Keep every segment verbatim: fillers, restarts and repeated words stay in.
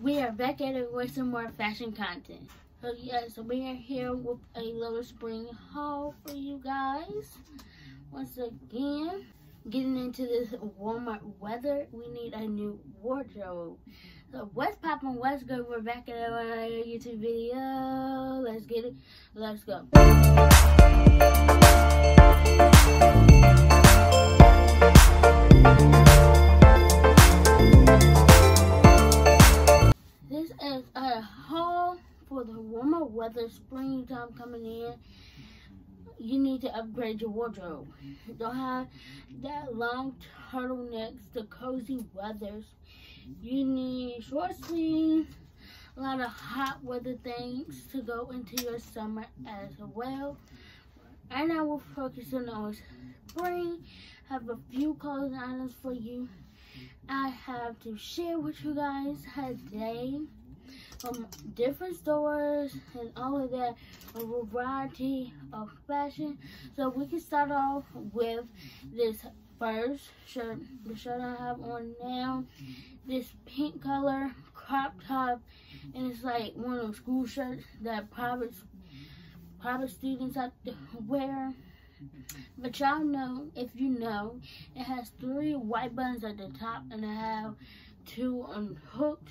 We are back at it with some more fashion content. So yeah, so we are here with a little spring haul for you guys. Once again, getting into this Walmart weather, we need a new wardrobe. So what's poppin', what's good? We're back at another YouTube video. Let's get it. Let's go. Weather, springtime coming in, you need to upgrade your wardrobe. Don't have that long turtlenecks, the cozy weathers. You need short sleeves, a lot of hot weather things to go into your summer as well. And I will focus on spring. I have a few clothing items for you I have to share with you guys today. From different stores and all of that, a variety of fashion. So we can start off with this first shirt, the shirt I have on now, this pink color crop top, and it's like one of those school shirts that private private students have to wear. But y'all know, if you know, it has three white buttons at the top, and I have two unhooked.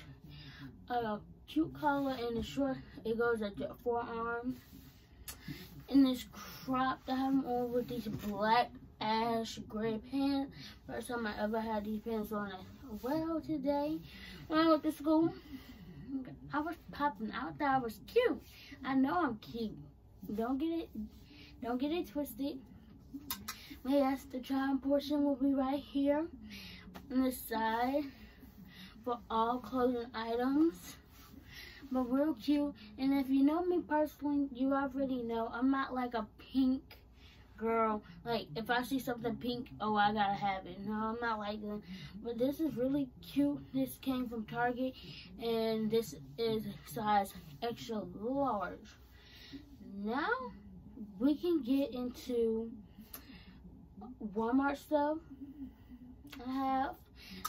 A cute color, and it's short. It goes at your forearm. And this crop that I have on with these black ash gray pants. First time I ever had these pants on as well today. When I went to school, I was popping. I thought I was cute. I know I'm cute. Don't get it. Don't get it twisted. Maybe that's the charm portion. Will be right here on the side. For all clothing items, but real cute. And if you know me personally, you already know I'm not like a pink girl. Like if I see something pink, oh, I gotta have it. No, I'm not like that. But this is really cute. This came from Target, and this is size extra large. Now we can get into Walmart stuff. I have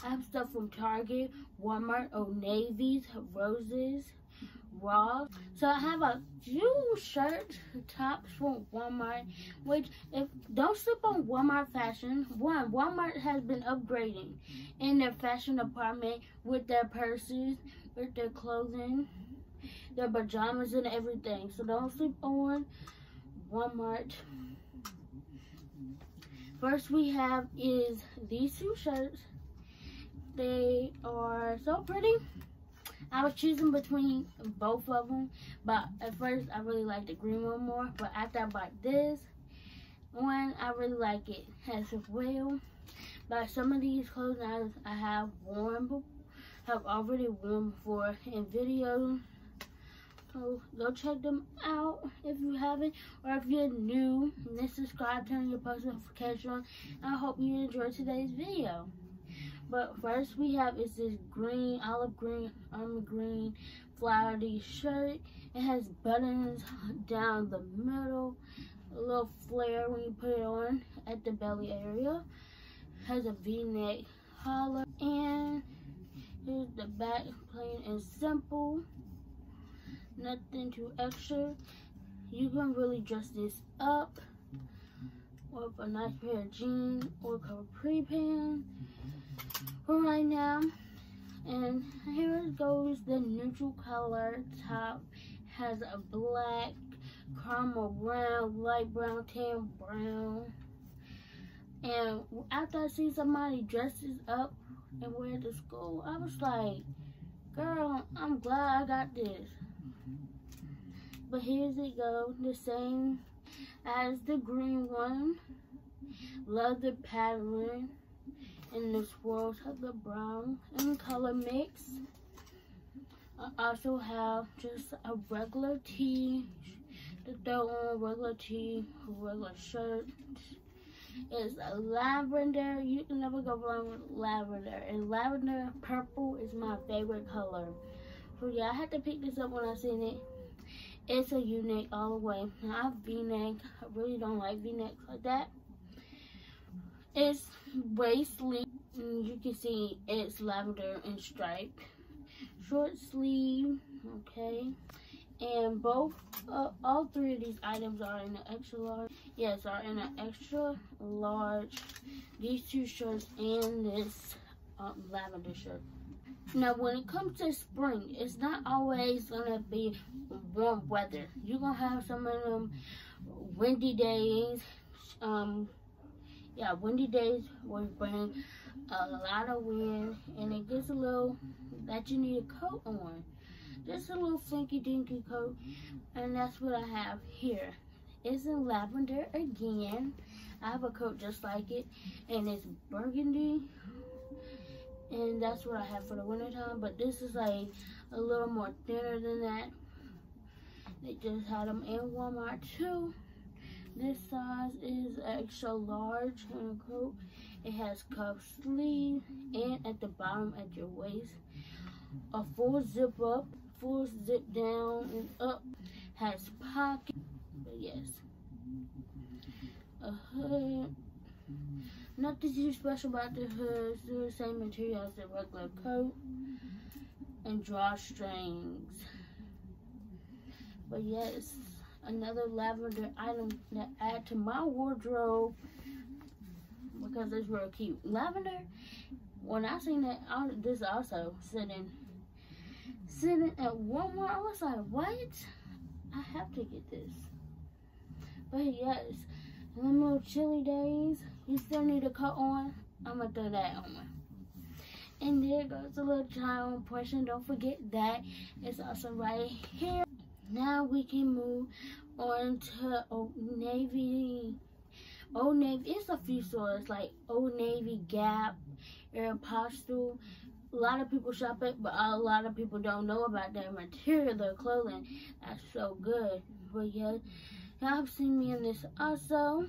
I have stuff from Target, Walmart, Old Navy's, Roses, Ross. So I have a few shirts, tops from Walmart, which if don't slip on Walmart fashion. One, Walmart has been upgrading in their fashion department with their purses, with their clothing, their pajamas and everything. So don't sleep on Walmart. First we have is these two shirts. They are so pretty. I was choosing between both of them, but at first I really liked the green one more, but after I bought this one, I really like it as well. But some of these clothing items I have worn, have already worn before in videos, so go check them out if you haven't, or if you're new, and subscribe, turn your post notification on. I hope you enjoyed today's video. But first we have is this green, olive green, army green, flowery shirt. It has buttons down the middle, a little flare when you put it on at the belly area. It has a V-neck collar, and here's the back, plain and simple. Nothing too extra. You can really dress this up with a nice pair of jeans or capri pants. For right now, and here goes the neutral color top. Has a black, caramel brown, light brown, tan brown. And after I see somebody dresses up and wear it to school, I was like, girl, I'm glad I got this. But here's it go, the same as the green one. Love the pattern. In this world of the brown and color mix. I also have just a regular tee to throw on, regular tee, regular shirt. It's a lavender. You can never go wrong with lavender, and lavender purple is my favorite color. So yeah, I had to pick this up when I seen it. It's a U-neck all the way. Now I V-neck. I really don't like V-necks like that. It's waist length, and you can see it's lavender and striped. short sleeve, okay, and both, uh, all three of these items are in an extra large. Yes, are in an extra large, these two shirts and this um, lavender shirt. Now, when it comes to spring, it's not always going to be warm weather. You're going to have some of them windy days. Um, yeah, windy days will bring a lot of wind, and it gets a little that you need a coat on. Just a little flinky-dinky coat, and that's what I have here. It's in lavender again. I have a coat just like it, and it's burgundy. And that's what I have for the wintertime, but this is like a little more thinner than that. They just had them in Walmart too. This size is extra large on a coat. It has cuff sleeve and at the bottom at your waist. A full zip up, full zip down and up. Has pockets, but yes. A hood. Nothing too special about the hood, still the same material as the regular coat and drawstrings. But yes, another lavender item that I add to my wardrobe because it's real cute. Lavender, when I seen that, I, this also sitting, sitting at Walmart, I was like, what? I have to get this. But yes, them little chilly days, you still need a coat on, I'm going to throw that on. And there goes the little try-on portion. Don't forget that. It's also right here. Now we can move on to Old Navy. Old Navy, it's a few stores like Old Navy, Gap, Air Apostle. A lot of people shop it, but a lot of people don't know about their material, their clothing. That's so good. But yeah, y'all have seen me in this also.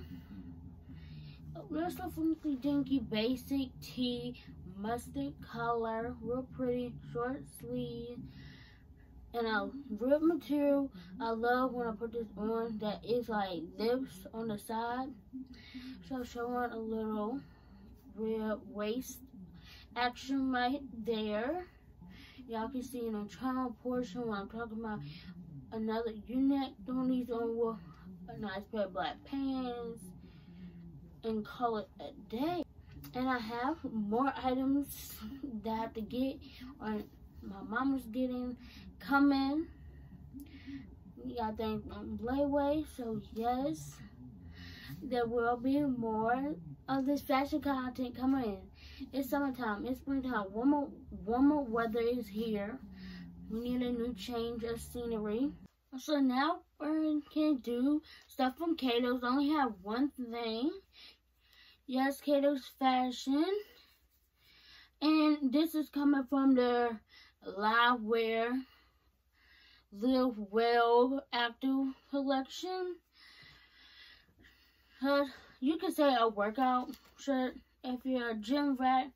Real stuff from the dinky basic tee, mustard color, real pretty, short sleeve, and a real material. I love when I put this on that is like zips on the side. So showing a little real waist action right there. Y'all can see in the trial portion when I'm talking about another unit. Throwing these on with a nice pair of black pants. And call it a day. And I have more items that I have to get, or my mama's getting coming. Y'all think on Blayway, so yes, there will be more of this fashion content coming in. It's summertime, it's springtime, warmer, warmer weather is here. We need a new change of scenery. So now we can do stuff from Cato's. Only have one thing. Yes, Cato's fashion. And this is coming from their live wear, live well active collection. Uh, you could say a workout shirt if you're a gym rat.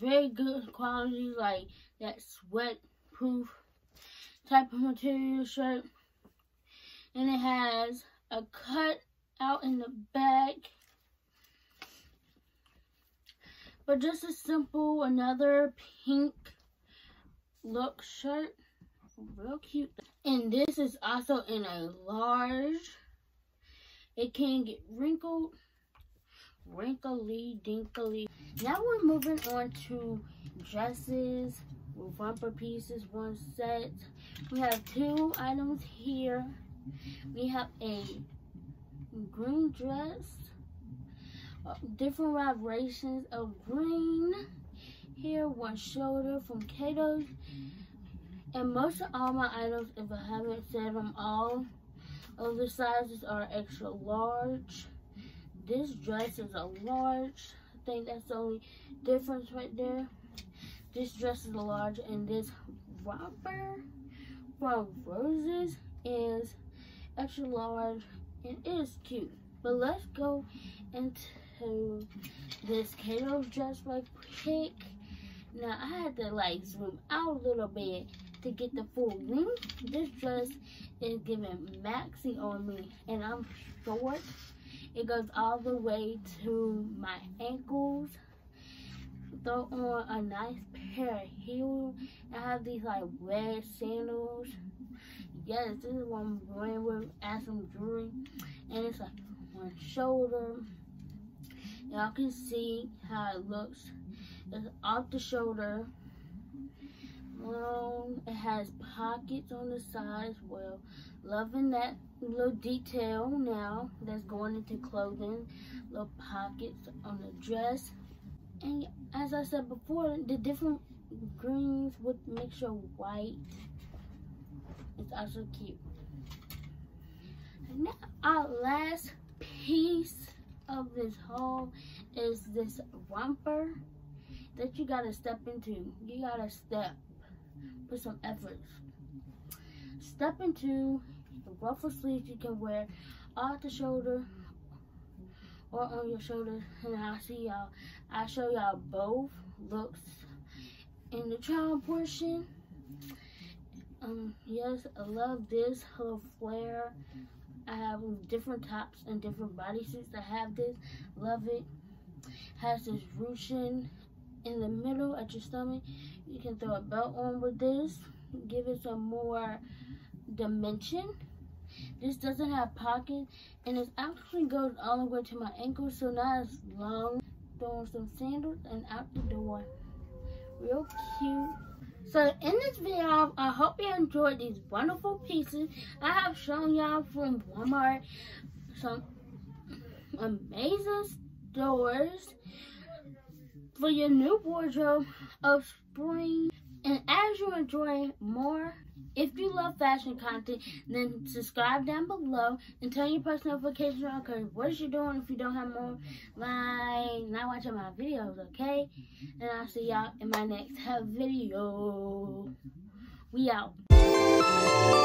Very good quality, like that sweat proof type of material shirt, and it has a cut out in the back, but just a simple another pink look shirt, real cute. And this is also in a large. It can get wrinkled, wrinkly dinkly. Now we're moving on to dresses with bumper pieces, one set. We have two items here. We have a green dress, different vibrations of green. Here, one shoulder from Cato's. And most of all my items, if I haven't said them all, all the sizes are extra large. This dress is a large. I think that's the only difference right there. This dress is a large, and this romper from Roses is extra large, and it is cute. But let's go into this Cato dress right quick. Now, I had to like zoom out a little bit to get the full length. This dress is giving maxi on me, and I'm short. It goes all the way to my ankles. throw on a nice pair of heels. I have these like red sandals. Yes, this is what I'm going with. Add some jewelry, and it's like one shoulder. Y'all can see how it looks. It's off the shoulder. Um, it has pockets on the side as well. Loving that little detail now that's going into clothing. Little pockets on the dress. And as I said before, the different greens with mixture of white. It's also cute. And now our last piece of this haul is this romper that you gotta step into. You gotta step, put some effort. Step into the ruffle sleeves you can wear off the shoulder or on your shoulder. And I'll see y'all, I'll show y'all both looks in the trial portion. Um, yes, I love this whole flare. I have different tops and different bodysuits that have this. Love it. Has this ruching in the middle at your stomach. You can throw a belt on with this. Give it some more dimension. This doesn't have pockets, and it actually goes all the way to my ankles, so not as long. Throw on some sandals and out the door. Real cute. So in this video, I hope you enjoyed these wonderful pieces. I have shown y'all from Walmart some amazing stores for your new wardrobe of spring. And as you enjoy more, if you love fashion content, then subscribe down below and turn your post notifications on, because what is you doing if you don't have more? Like, not watching my videos, okay? And I'll see y'all in my next video. We out.